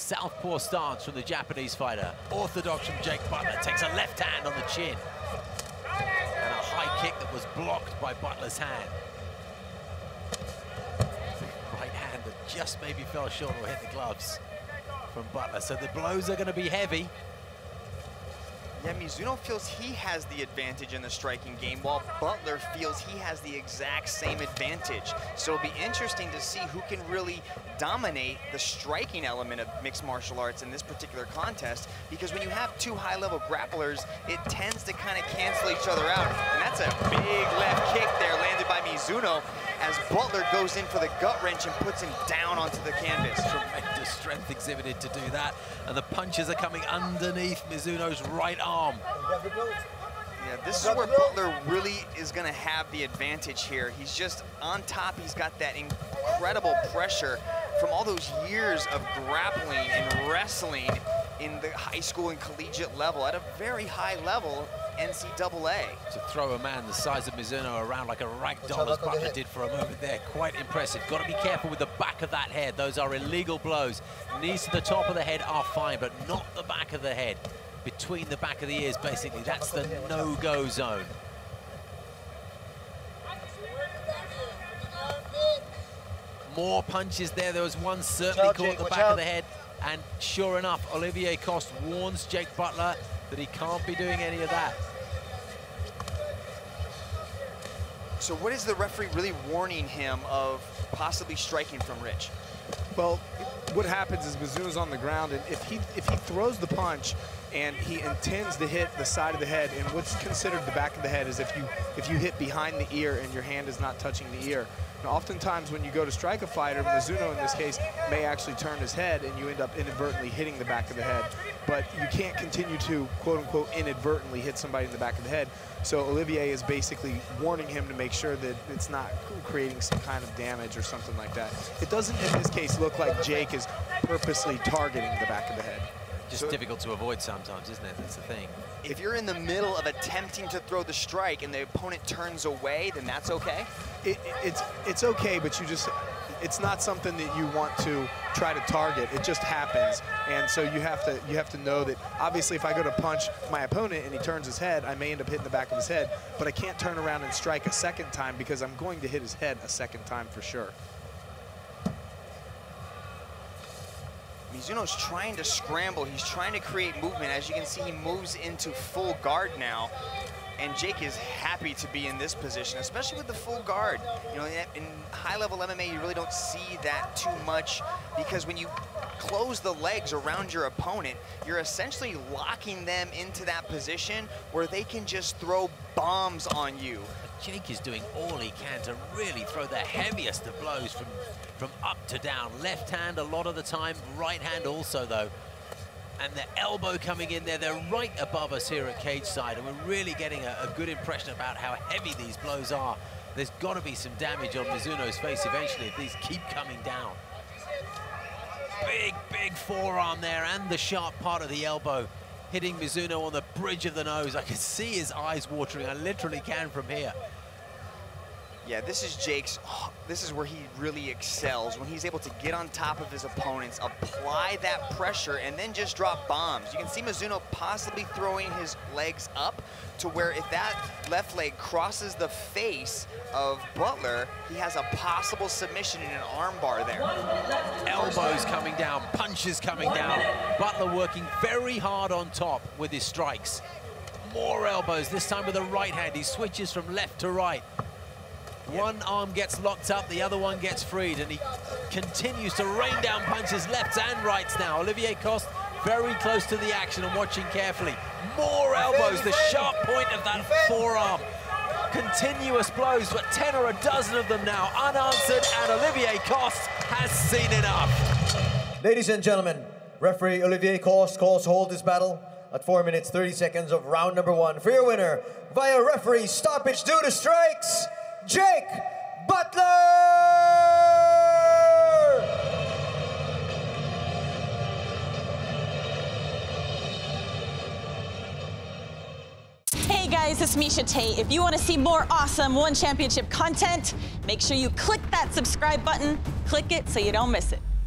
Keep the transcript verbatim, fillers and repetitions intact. Southpaw stance from the Japanese fighter. Orthodox from Jake Butler, takes a left hand on the chin. And a high kick that was blocked by Butler's hand. Right hand that just maybe fell short or hit the gloves from Butler. So the blows are going to be heavy. Yeah, Mizuno feels he has the advantage in the striking game, while Butler feels he has the exact same advantage. So it'll be interesting to see who can really dominate the striking element of mixed martial arts in this particular contest, because when you have two high-level grapplers, it tends to kind of cancel each other out. And that's a big left kick there landed by Mizuno as Butler goes in for the gut wrench and puts him down onto the canvas. Tremendous strength exhibited to do that. And the punches are coming underneath Mizuno's right arm. Arm. Yeah, this is where Butler really is going to have the advantage here. He's just on top. He's got that incredible pressure from all those years of grappling and wrestling in the high school and collegiate level at a very high level, N C double A. To throw a man the size of Mizuno around like a rag doll, as Butler did for a moment there, quite impressive. Got to be careful with the back of that head. Those are illegal blows. Knees to the top of the head are fine, but not the back of the head. Between the back of the ears, basically. That's the no-go zone. More punches there. There was one certainly caught the back of the head. And sure enough, Olivier Coste warns Jake Butler that he can't be doing any of that. So what is the referee really warning him of possibly striking from, Rich? Well, what happens is Mizuno's on the ground, and if he, if he throws the punch, and he intends to hit the side of the head, and what's considered the back of the head is if you if you hit behind the ear and your hand is not touching the ear. Now, oftentimes when you go to strike a fighter, Mizuno in this case may actually turn his head and you end up inadvertently hitting the back of the head. But you can't continue to, quote unquote, inadvertently hit somebody in the back of the head. So Olivier is basically warning him to make sure that it's not creating some kind of damage or something like that. It doesn't in this case look like Jake is purposely targeting the back of the head. Just so difficult to avoid sometimes, isn't it? That's the thing. If you're in the middle of attempting to throw the strike and the opponent turns away, then that's okay? It, it, it's, it's okay, but you just, it's not something that you want to try to target. It just happens. And so you have to, you have to know that, obviously, if I go to punch my opponent and he turns his head, I may end up hitting the back of his head, but I can't turn around and strike a second time because I'm going to hit his head a second time for sure. Mizuno's trying to scramble. He's trying to create movement. As you can see, he moves into full guard now. And Jake is happy to be in this position, especially with the full guard. You know, in high-level M M A, you really don't see that too much because when you close the legs around your opponent, you're essentially locking them into that position where they can just throw bombs on you. Jake is doing all he can to really throw the heaviest of blows from, from up to down. Left hand a lot of the time, right hand also though. And the elbow coming in there, they're right above us here at cage side, and we're really getting a, a good impression about how heavy these blows are. There's got to be some damage on Mizuno's face eventually if these keep coming down. Big, big forearm there and the sharp part of the elbow. Hitting Mizuno on the bridge of the nose. I can see his eyes watering. I literally can from here. Yeah, this is Jake's, oh, this is where he really excels, when he's able to get on top of his opponents, apply that pressure, and then just drop bombs. You can see Mizuno possibly throwing his legs up to where if that left leg crosses the face of Butler, he has a possible submission in an arm bar there. Elbows coming down, punches coming down. Butler working very hard on top with his strikes. More elbows, this time with a right hand. He switches from left to right. One arm gets locked up, the other one gets freed, and he continues to rain down punches, lefts and rights now. Olivier Coste very close to the action and watching carefully. More elbows, the sharp point of that forearm. Continuous blows, but ten or a dozen of them now unanswered, and Olivier Coste has seen enough. Ladies and gentlemen, referee Olivier Coste calls hold this battle at four minutes, thirty seconds of round number one. For your winner, via referee stoppage due to strikes, Jake Butler! Hey guys, it's Misha Tay. If you want to see more awesome ONE Championship content, make sure you click that subscribe button. Click it so you don't miss it.